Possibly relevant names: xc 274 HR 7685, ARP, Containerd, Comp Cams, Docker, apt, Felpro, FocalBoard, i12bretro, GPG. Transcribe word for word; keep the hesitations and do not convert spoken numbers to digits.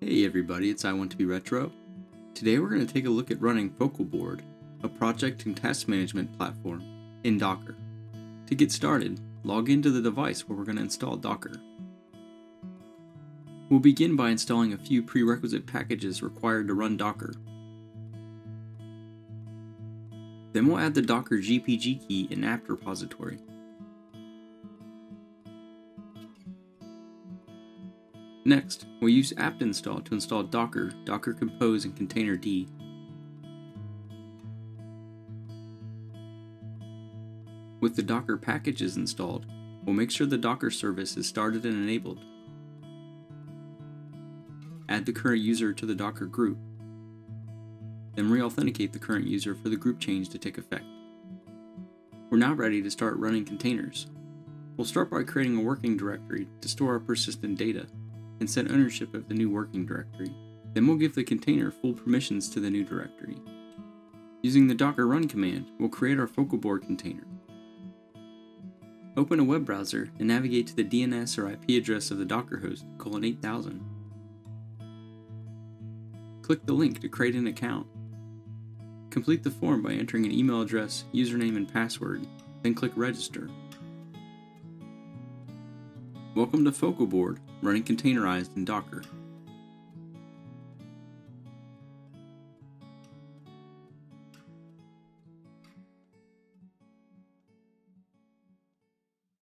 Hey everybody, it's i twelve bretro. Today we're going to take a look at running FocalBoard, a project and task management platform, in Docker. To get started, log into the device where we're going to install Docker. We'll begin by installing a few prerequisite packages required to run Docker. Then we'll add the Docker G P G key in apt repository. Next, we'll use apt install to install Docker, Docker Compose, and Containerd. With the Docker packages installed, we'll make sure the Docker service is started and enabled. Add the current user to the Docker group, then re-authenticate the current user for the group change to take effect. We're now ready to start running containers. We'll start by creating a working directory to store our persistent data and set ownership of the new working directory. Then we'll give the container full permissions to the new directory. Using the docker run command, we'll create our FocalBoard container. Open a web browser and navigate to the D N S or I P address of the Docker host, colon eight thousand. Click the link to create an account. Complete the form by entering an email address, username, and password, then click register. Welcome to FocalBoard, running containerized in Docker.